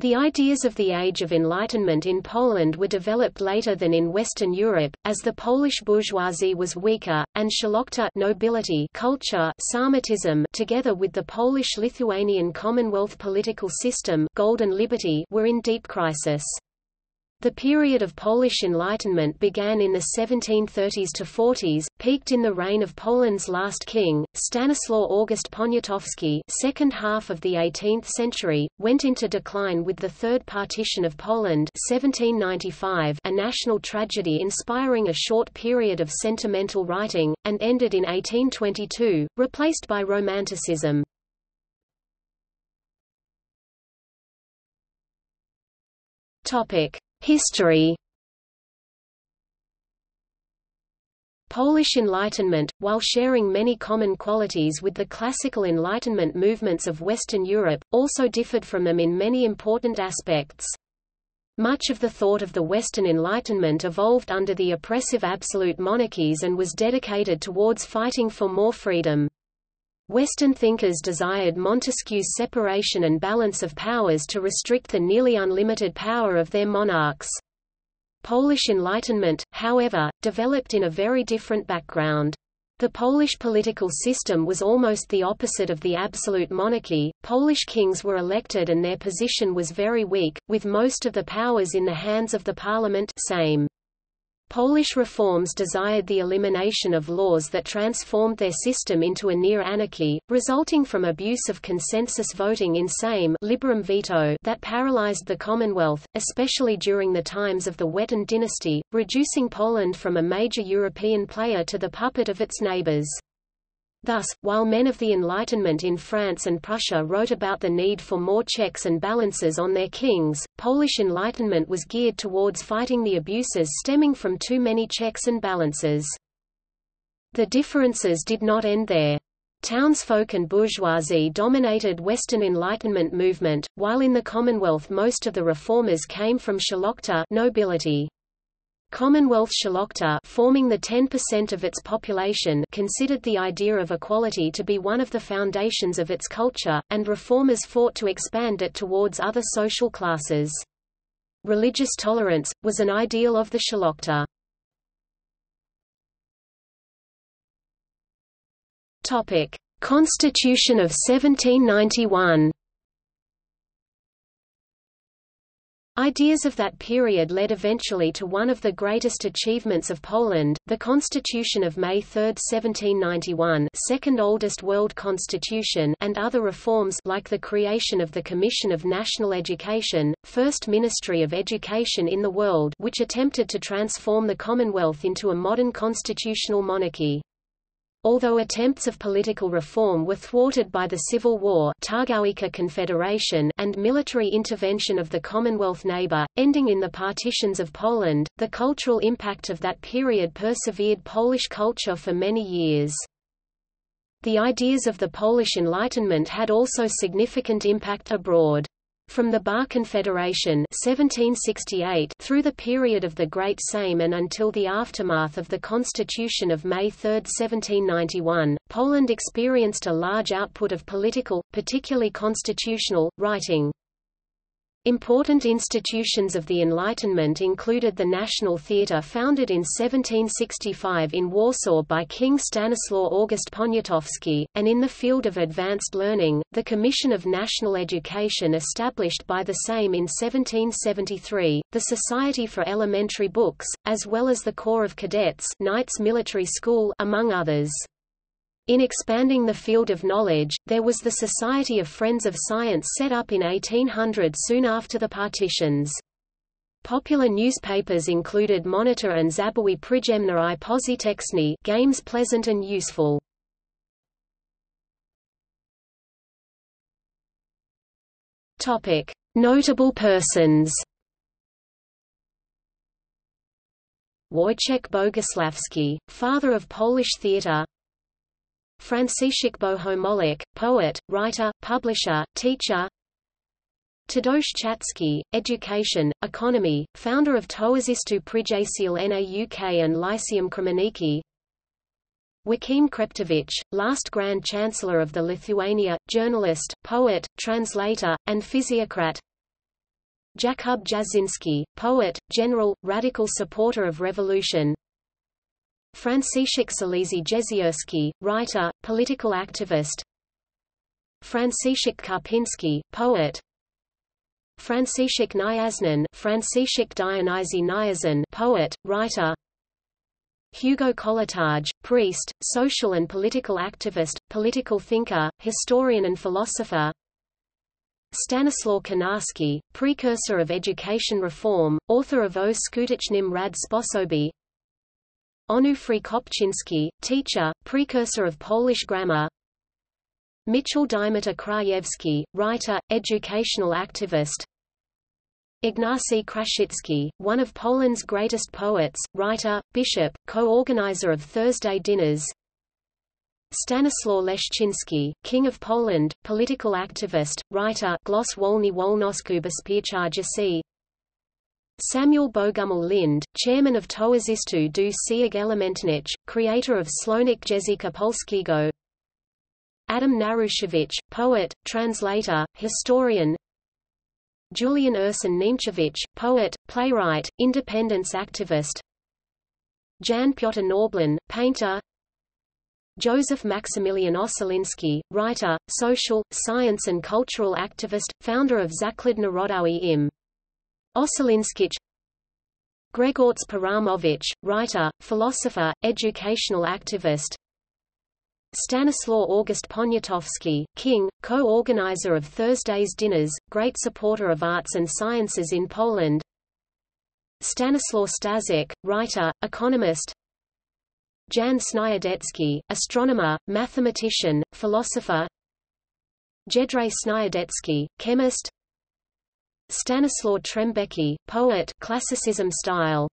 The ideas of the Age of Enlightenment in Poland were developed later than in Western Europe, as the Polish bourgeoisie was weaker, and szlachta nobility culture sarmatism together with the Polish-Lithuanian Commonwealth political system Golden Liberty were in deep crisis. The period of Polish Enlightenment began in the 1730s to 40s, peaked in the reign of Poland's last king, Stanisław August Poniatowski, second half of the 18th century, went into decline with the Third Partition of Poland 1795, a national tragedy inspiring a short period of sentimental writing, and ended in 1822, replaced by Romanticism. History. Polish Enlightenment, while sharing many common qualities with the classical Enlightenment movements of Western Europe, also differed from them in many important aspects. Much of the thought of the Western Enlightenment evolved under the oppressive absolute monarchies and was dedicated towards fighting for more freedom. Western thinkers desired Montesquieu's separation and balance of powers to restrict the nearly unlimited power of their monarchs. Polish Enlightenment, however, developed in a very different background. The Polish political system was almost the opposite of the absolute monarchy. Polish kings were elected and their position was very weak, with most of the powers in the hands of the parliament Sejm. Polish reforms desired the elimination of laws that transformed their system into a near anarchy, resulting from abuse of consensus voting in Sejm liberum veto that paralyzed the Commonwealth, especially during the times of the Wettin dynasty, reducing Poland from a major European player to the puppet of its neighbors. Thus, while men of the Enlightenment in France and Prussia wrote about the need for more checks and balances on their kings, Polish Enlightenment was geared towards fighting the abuses stemming from too many checks and balances. The differences did not end there. Townsfolk and bourgeoisie dominated Western Enlightenment movement, while in the Commonwealth most of the reformers came from szlachta nobility. Commonwealth szlachta, forming the 10% of its population, considered the idea of equality to be one of the foundations of its culture, and reformers fought to expand it towards other social classes. Religious tolerance was an ideal of the szlachta. Topic: Constitution of 1791. Ideas of that period led eventually to one of the greatest achievements of Poland, the Constitution of May 3rd 1791, second oldest world constitution, and other reforms like the creation of the Commission of National Education, first ministry of education in the world, which attempted to transform the Commonwealth into a modern constitutional monarchy. Although attempts of political reform were thwarted by the Civil War Targowica Confederation and military intervention of the Commonwealth neighbor, ending in the Partitions of Poland, the cultural impact of that period persevered Polish culture for many years. The ideas of the Polish Enlightenment had also significant impact abroad. From the Bar Confederation 1768 through the period of the Great Sejm and until the aftermath of the Constitution of May 3, 1791, Poland experienced a large output of political, particularly constitutional, writing. Important institutions of the Enlightenment included the National Theatre, founded in 1765 in Warsaw by King Stanisław August Poniatowski, and in the field of advanced learning, the Commission of National Education established by the Sejm in 1773, the Society for Elementary Books, as well as the Corps of Cadets, Knights Military School, among others. In expanding the field of knowledge, there was the Society of Friends of Science set up in 1800 soon after the partitions. Popular newspapers included Monitor and Zabawy Przyjemne I Pożyteczne, games pleasant and useful. Topic: Notable persons. Wojciech Bogusławski, father of Polish theatre. Franciszek Bohomolec, poet, writer, publisher, teacher. Tadeusz Czacki, education, economy, founder of Towarzystwo Przyjaciół Nauk and Liceum Krzemienieckie. Joachim Chreptowicz, last Grand Chancellor of the Lithuania, journalist, poet, translator, and physiocrat. Jakub Jasiński, poet, general, radical supporter of revolution. Franciszek Silesi-Jezierski, writer, political activist. Franciszek Karpinski, poet. Franciszek Kniaźnin, Franciszek Dionizy Kniaźnin, poet, writer. Hugo Coletage, priest, social and political activist, political thinker, historian and philosopher. Stanisław Konarski, precursor of education reform, author of O Skutecznym Rad Sposobie. Onufry Kopczynski, teacher, precursor of Polish grammar. Mitchell Dymitar Krajewski, writer, educational activist. Ignacy Krasicki, one of Poland's greatest poets, writer, bishop, co-organizer of Thursday dinners. Stanisław Leszczyński, King of Poland, political activist, writer, Głos Wolny Wolnościów Bezpieczeństwa. Samuel Bogumil Lind, chairman of Towarzystwa do Sieg Elementnych, creator of Słownik Języka Polskiego. Adam Naruszewicz, poet, translator, historian. Julian Ursin Niemczewicz, poet, playwright, independence activist. Jan Piotr Norblin, painter. Joseph Maximilian Ossolinski, writer, social, science and cultural activist, founder of Zakład Narodowy im. Ossolinskich. Gregorz Paramowicz, writer, philosopher, educational activist. Stanisław August Poniatowski, king, co-organizer of Thursday's dinners, great supporter of arts and sciences in Poland. Stanisław Stasek, writer, economist. Jan Sniadecki, astronomer, mathematician, philosopher. Jędrzej Sniadecki, chemist. Stanisław Trembecki, poet, classicism style.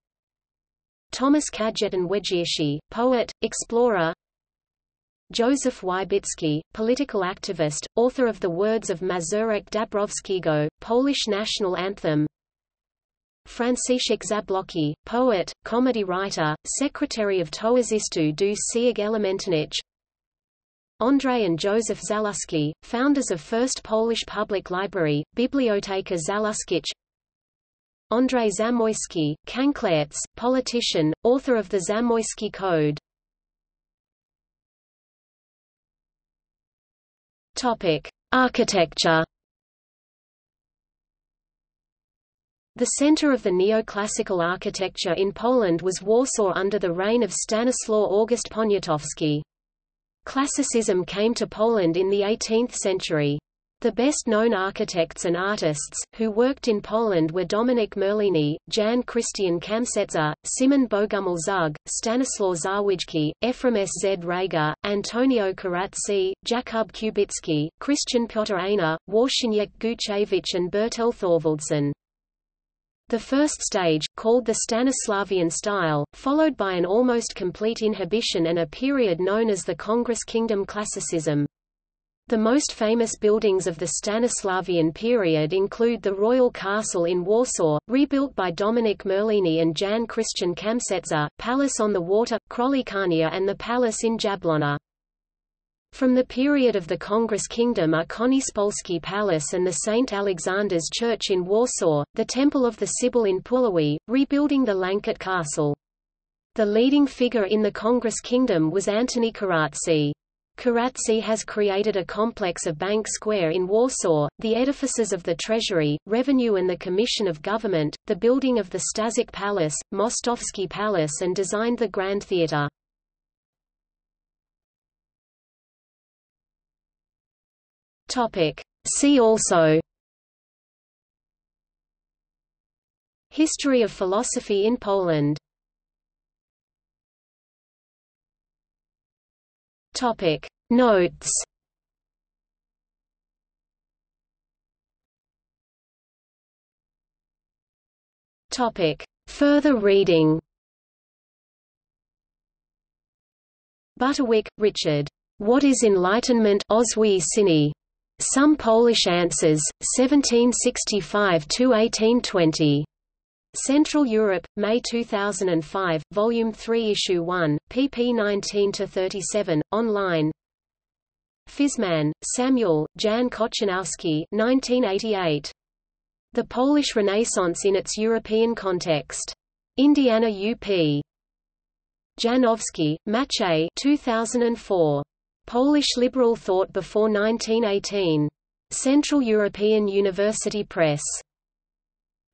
Tomasz Kajetan Wojciechi, poet, explorer. Józef Wybicki, political activist, author of The Words of Mazurek Dąbrowskiego, Polish national anthem. Franciszek Zablocki, poet, comedy writer, secretary of Towarzystwa do Sieg Elementnych. Andrzej and Józef Zaluski, founders of First Polish Public Library, Biblioteka Zaluskich. Andrzej Zamoyski, Kanklerz, politician, author of the Zamoyski Code. Architecture. The center of the neoclassical architecture in Poland was Warsaw under the reign of Stanisław August Poniatowski. Classicism came to Poland in the 18th century. The best-known architects and artists, who worked in Poland were Dominik Merlini, Jan Christian Kamsetzer, Szymon Bogumil Zug, Stanisław Zawijski, Efrem S. Z. Rega, Antonio Karatsi, Jakub Kubicki, Christian Piotr Aina, Wawrzyniec Gucewicz and Bertel Thorwaldsen. The first stage, called the Stanislavian style, followed by an almost complete inhibition and a period known as the Congress Kingdom Classicism. The most famous buildings of the Stanislavian period include the Royal Castle in Warsaw, rebuilt by Dominik Merlini and Jan Christian Kamsetzer, Palace on the Water, Krolikania and the Palace in Jablona. From the period of the Congress Kingdom are Konispolski Palace and the St. Alexander's Church in Warsaw, the Temple of the Sibyl in Puławy, rebuilding the Lanket Castle. The leading figure in the Congress Kingdom was Antoni Karatsi. Karatsi has created a complex of Bank Square in Warsaw, the edifices of the Treasury, Revenue and the Commission of Government, the building of the Stasek Palace, Mostowski Palace and designed the Grand Theatre. See also: History of philosophy in Poland. Notes. Further reading. Butterwick, Richard. What is Enlightenment? Ozwy Cini. Some Polish Answers, 1765–1820. Central Europe, May 2005, Volume 3, Issue 1, pp. 19–37, online. Fizman, Samuel, Jan Kochanowski, 1988. The Polish Renaissance in its European Context. Indiana U.P. Janowski, Maciej 2004. Polish Liberal Thought Before 1918. Central European University Press.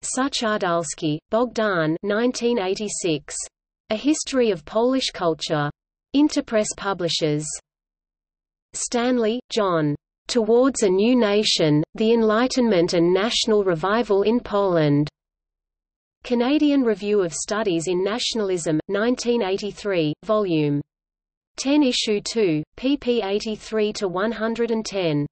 Suchardalski, Bogdan 1986. A History of Polish Culture. Interpress Publishers. Stanley, John. Towards a New Nation, the Enlightenment and National Revival in Poland. Canadian Review of Studies in Nationalism, 1983, Vol. 10 Issue 2, pp 83–110.